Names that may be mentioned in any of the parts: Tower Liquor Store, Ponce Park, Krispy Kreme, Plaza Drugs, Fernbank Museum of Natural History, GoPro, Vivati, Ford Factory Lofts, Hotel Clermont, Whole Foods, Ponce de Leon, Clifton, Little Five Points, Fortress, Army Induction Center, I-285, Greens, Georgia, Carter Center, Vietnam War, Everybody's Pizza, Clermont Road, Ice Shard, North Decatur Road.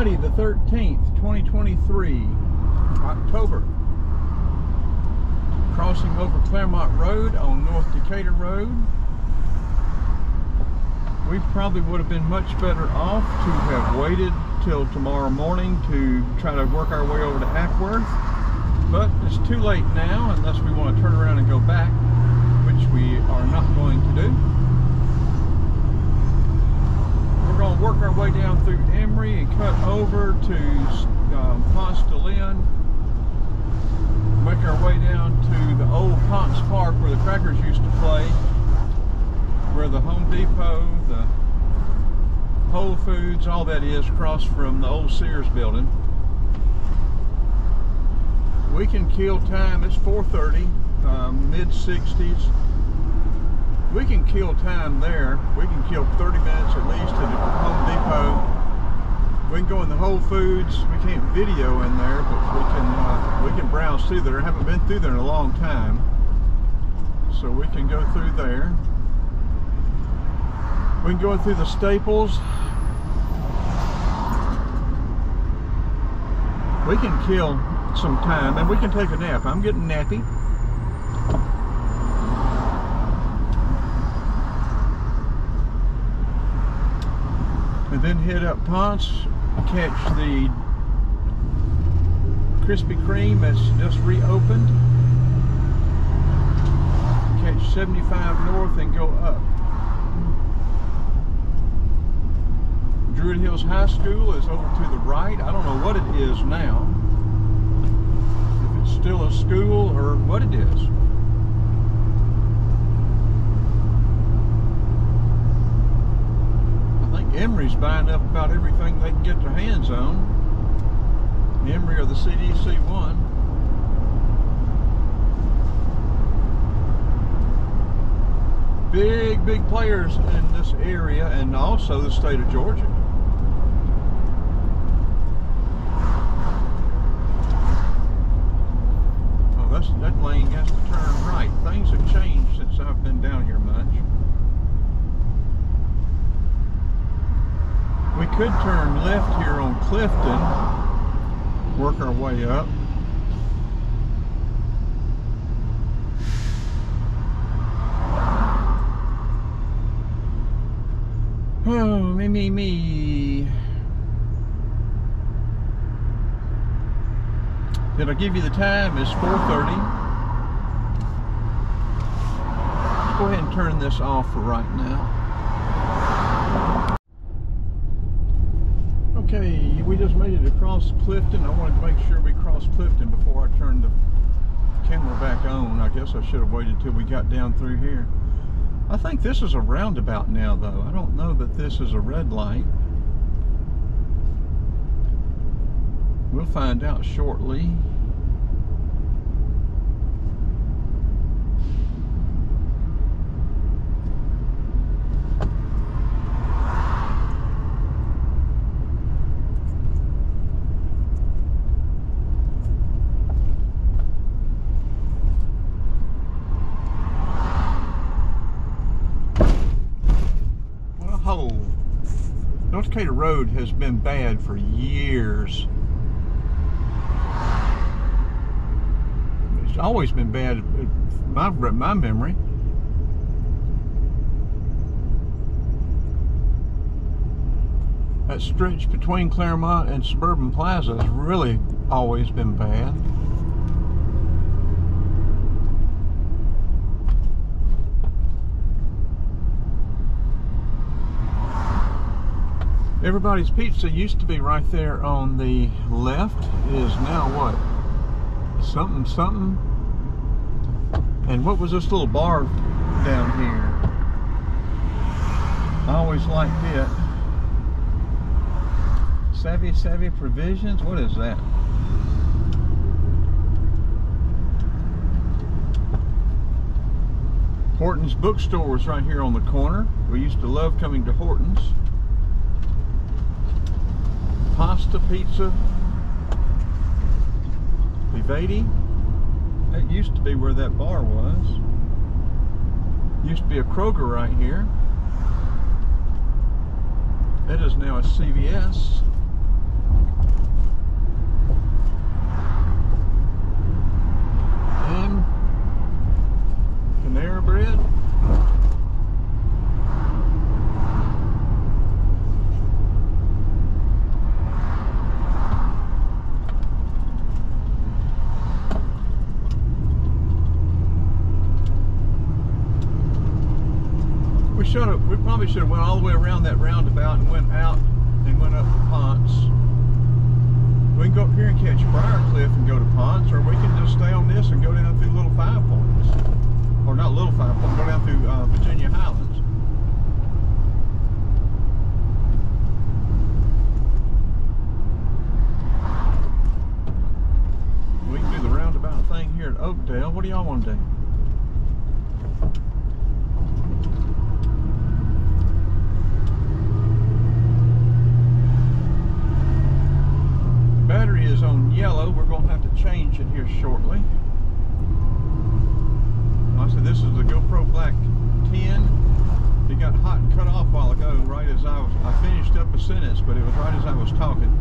Friday the 13th, 2023, October. Crossing over Clermont Road on North Decatur Road. We probably would have been much better off to have waited till tomorrow morning to try to work our way over to Hackworth, but it's too late now unless we want to turn around and go back, which we are not going to do. We're going to work our way down through Emory and cut over to Ponce de Leon, make our way down to the old Ponce Park where the Crackers used to play, where the Home Depot, the Whole Foods, all that is, across from the old Sears building. We can kill time. It's 4:30, mid-60s. We can kill time there. We can kill 30 minutes at least at the Home Depot. We can go in the Whole Foods. We can't video in there, but we can browse through there. I haven't been through there in a long time, so we can go through there. We can go in through the Staples. We can kill some time and we can take a nap. I'm getting nappy. And then head up Ponce, catch the Krispy Kreme that's just reopened. Catch 75 North and go up. Druid Hills High School is over to the right. I don't know what it is now, if it's still a school or what it is. I think Emory's buying up about everything they can get their hands on. Emory or the CDC one. Big, big players in this area and also the state of Georgia. That lane has to turn right. Things have changed since I've been down here much. We could turn left here on Clifton, work our way up. Oh, me. Did I give you the time? It's 4:30. Let's go ahead and turn this off for right now. Okay, we just made it across Clifton. I wanted to make sure we crossed Clifton before I turned the camera back on. I guess I should have waited until we got down through here. I think this is a roundabout now, though. I don't know that this is a red light. We'll find out shortly. Well, North Decatur Road has been bad for years. It's always been bad in my memory. That stretch between Clermont and Suburban Plaza has really always been bad. Everybody's Pizza used to be right there on the left. It is now what? Something. And what was this little bar down here? I always liked it. Savvy Provisions? What is that? Horton's Bookstore was right here on the corner. We used to love coming to Horton's. Pasta Pizza. Vivati. That used to be where that bar was. Used to be a Kroger right here. That is now a CVS. We probably should have went all the way around that roundabout and went out and went up to Ponce. We can go up here and catch Briarcliff and go to Ponce, or we can just stay on this and go down through Little Five Points. Or not Little Five Points, go down through Virginia Highlands. We can do the roundabout thing here at Oakdale. What do y'all want to do? Battery is on yellow. We're going to have to change it here shortly. Like I said, this is the GoPro Black 10. It got hot and cut off a while ago, right as I finished up a sentence, but it was right as I was talking.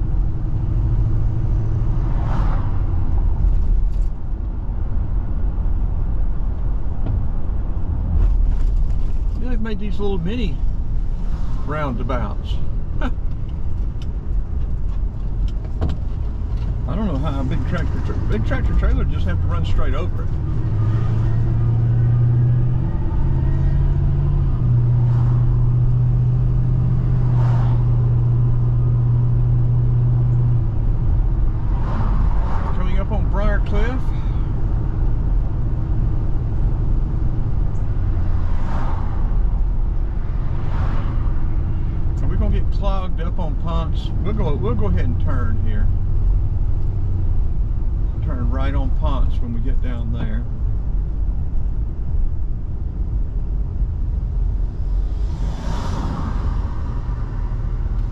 Yeah, they've made these little mini roundabouts. I don't know how a big tractor trailer just have to run straight over it. Coming up on Briarcliff. Are we gonna get clogged up on Ponce? We'll go ahead and turn here. Turn right on Ponce when we get down there.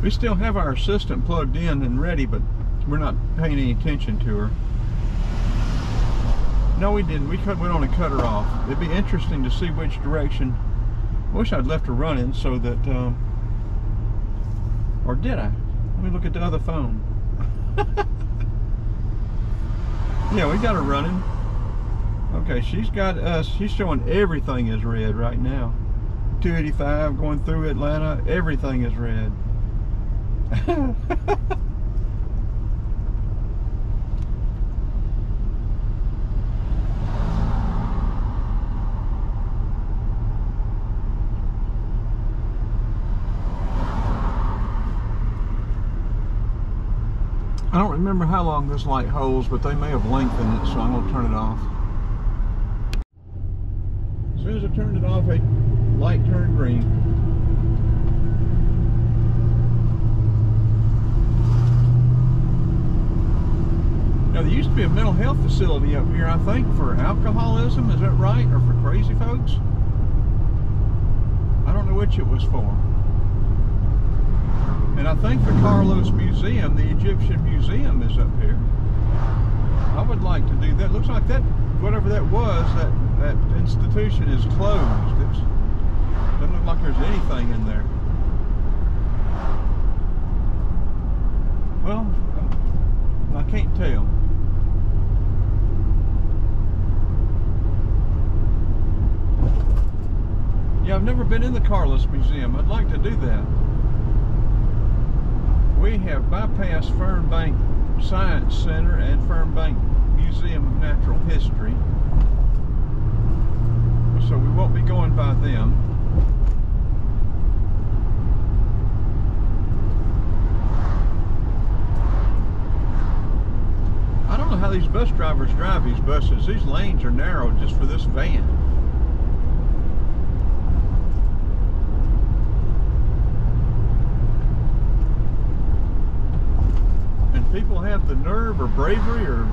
We still have our assistant plugged in and ready, but we're not paying any attention to her. No, we didn't. We went on and cut her off. It'd be interesting to see which direction. I wish I'd left her running so that, or did I? Let me look at the other phone. Yeah, we got her running. Okay, she's got us. She's showing everything is red right now. 285 going through Atlanta. Everything is red. I don't remember how long this light holds, but they may have lengthened it, so I'm going to turn it off. As soon as I turned it off, a light turned green. Now, there used to be a mental health facility up here, I think, for alcoholism, is that right? Or for crazy folks? I don't know which it was for. And I think the Carlos Museum, the Egyptian Museum, is up here. I would like to do that. Looks like that, whatever that was, that institution is closed. It doesn't look like there's anything in there. Well, I can't tell. Yeah, I've never been in the Carlos Museum. I'd like to do that. We have bypassed Fernbank Science Center and Fernbank Museum of Natural History, so we won't be going by them. I don't know how these bus drivers drive these buses. These lanes are narrow just for this van. People have the nerve or bravery or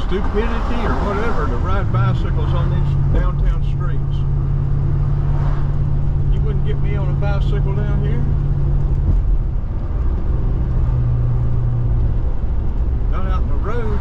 stupidity or whatever to ride bicycles on these downtown streets. You wouldn't get me on a bicycle down here? Not out in the road.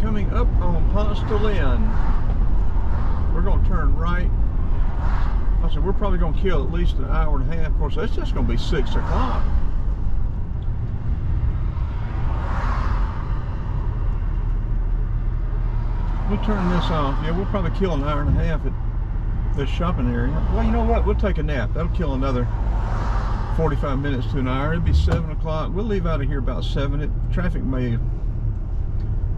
Coming up on Ponce de Leon, we're going to turn right. I said we're probably going to kill at least an hour and a half. Of course, that's just going to be 6 o'clock. We'll turn this off. Yeah, we'll probably kill an hour and a half at this shopping area. Well, you know what? We'll take a nap. That'll kill another 45 minutes to an hour. It'll be 7 o'clock. We'll leave out of here about 7. Traffic may,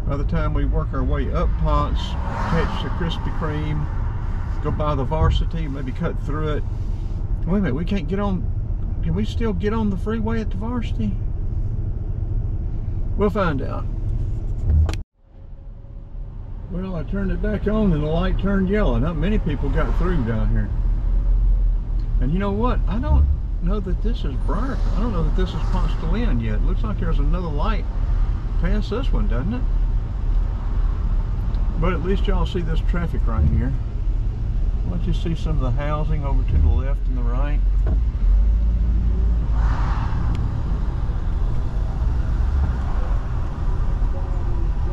by the time we work our way up Ponce, catch the Krispy Kreme, go by the Varsity, maybe cut through it. Wait a minute, we can't get on. Can we still get on the freeway at the Varsity? We'll find out. Well, I turned it back on and the light turned yellow. Not many people got through down here. And you know what? I don't know that this is Briarcliff. I don't know that this is Ponce de Leon yet. It looks like there's another light past this one, doesn't it? But at least y'all see this traffic right here. Why don't you see some of the housing over to the left and the right?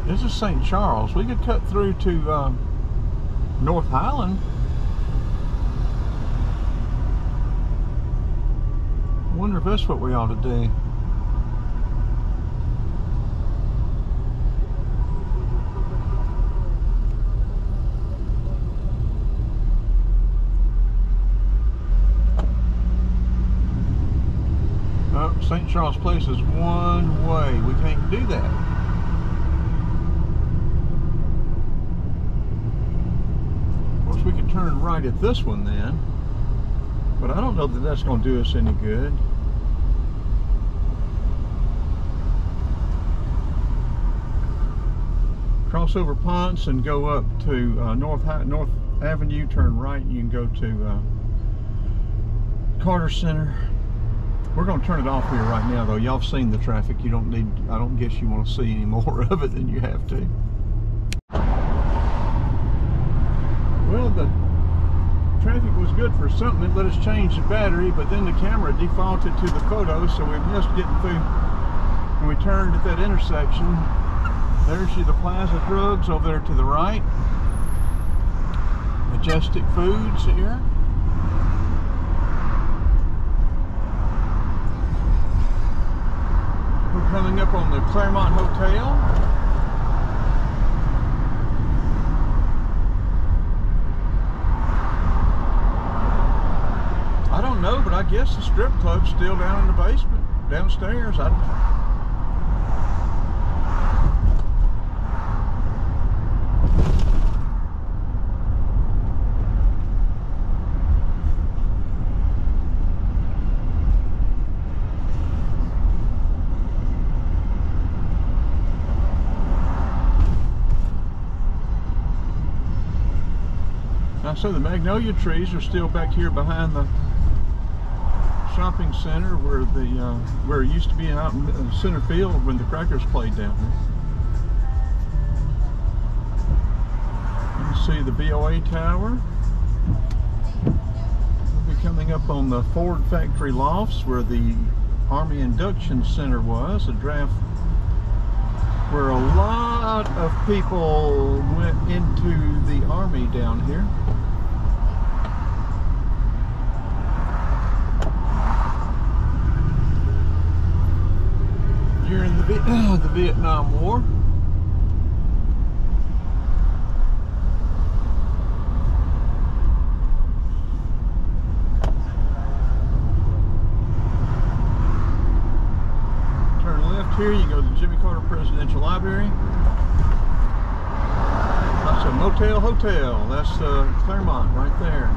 This is St. Charles. We could cut through to North Highland. I wonder if that's what we ought to do. Oh, St. Charles Place is one way. We can't do that. We could turn right at this one then, but I don't know that that's going to do us any good. Cross over Ponce and go up to North Avenue, turn right, and you can go to Carter Center. We're going to turn it off here right now though. Y'all have seen the traffic. You don't need, I don't guess you want to see any more of it than you have to. Well, the traffic was good for something. It let us change the battery, but then the camera defaulted to the photo, so we missed getting through. When we turned at that intersection, there you see the Plaza Drugs over there to the right. Majestic Foods here. We're coming up on the Clermont Hotel. I guess the strip club's still down in the basement, downstairs. I don't know. Now, so the magnolia trees are still back here behind the shopping center where the where it used to be out in center field when the Crackers played down there. You can see the BOA tower. We'll be coming up on the Ford factory lofts where the Army Induction Center was, a draft where a lot of people went into the Army down here. During the Vietnam War. Turn left here, you go to Jimmy Carter Presidential Library. That's a motel hotel. That's Clermont right there.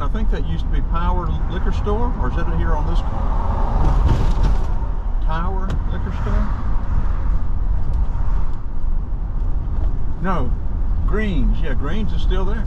I think that used to be Power Liquor Store, or is that here on this corner? Tower Liquor Store? No, Greens. Yeah, Greens is still there.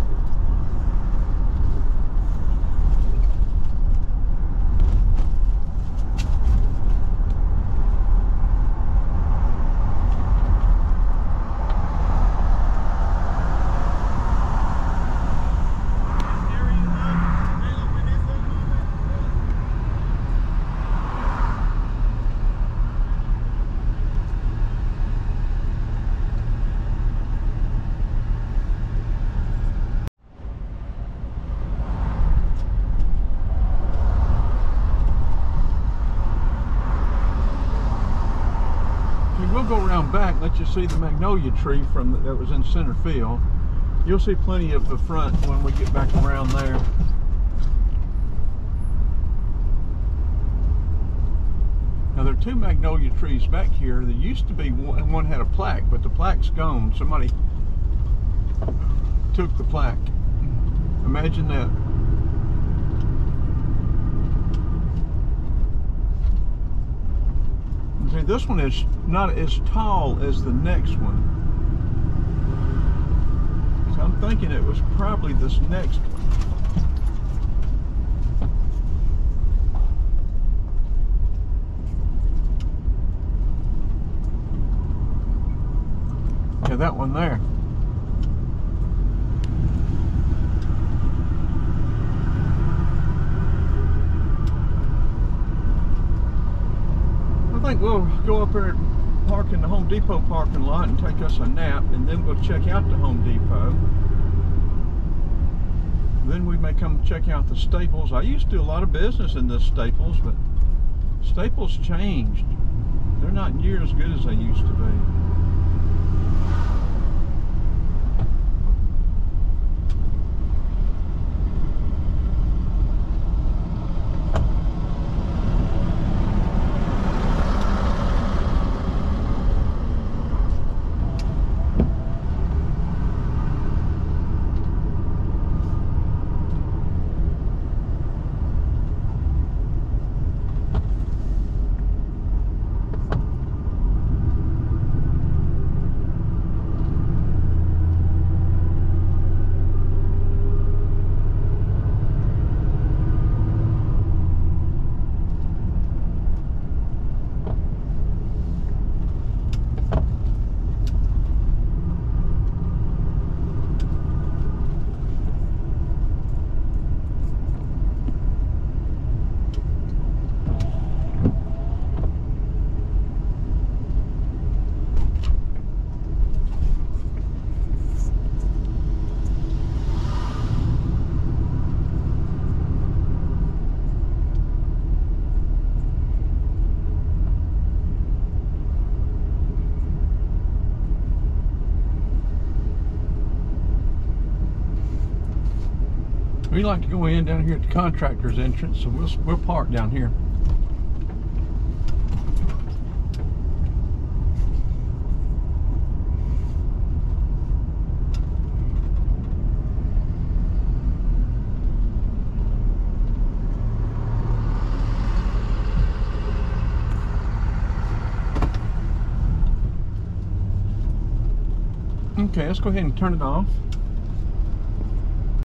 around back, let you see the magnolia tree from the, that was in center field. You'll see plenty of the front when we get back around there. Now there are two magnolia trees back here. There used to be one, one had a plaque, but the plaque's gone. Somebody took the plaque. Imagine that. See, this one is not as tall as the next one. So I'm thinking it was probably this next one. Yeah, that one there. I think we'll go up there and park in the Home Depot parking lot and take us a nap, and then we'll check out the Home Depot. Then we may come check out the Staples. I used to do a lot of business in this Staples, but Staples changed. They're not near as good as they used to be. We like to go in down here at the contractor's entrance, so we'll park down here. Okay, let's go ahead and turn it off.